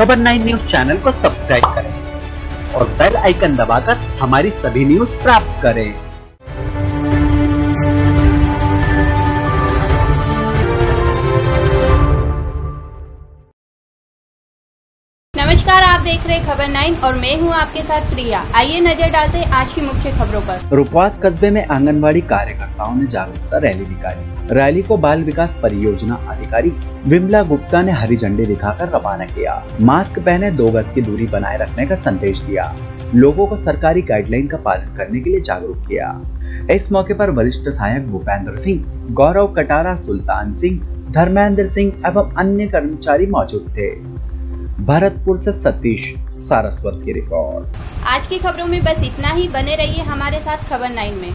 खबर 9 news channel को subscribe करें और बेल आइकन दबाकर हमारी सभी न्यूज प्राप्त करें। नमस्कार, आप देख रहे खबर 9 और मैं हूं आपके साथ प्रिया। आइए नजर डालते हैं आज की मुख्य खबरों पर। रुपवास कस्बे में आंगनवाड़ी कार्यकर्ताओं ने जागरूकता रैली निकाली। रैली को बाल विकास परियोजना अधिकारी विमला गुप्ता ने हरी झंडी दिखाकर रवाना किया। मास्क पहने, 2 गज की दूरी बनाए रखने का संदेश दिया। लोगों को सरकारी गाइडलाइन का पालन करने के लिए जागरूक किया। इस मौके पर वरिष्ठ सहायक भूपेंद्र सिंह, गौरव कटारा, सुल्तान सिंह, धर्मेंद्र सिंह एवं अन्य कर्मचारी मौजूद थे। भरतपुर से सतीश सारस्वत की रिपोर्ट। आज की खबरों में बस इतना ही। बने रहिए हमारे साथ खबर 9 में।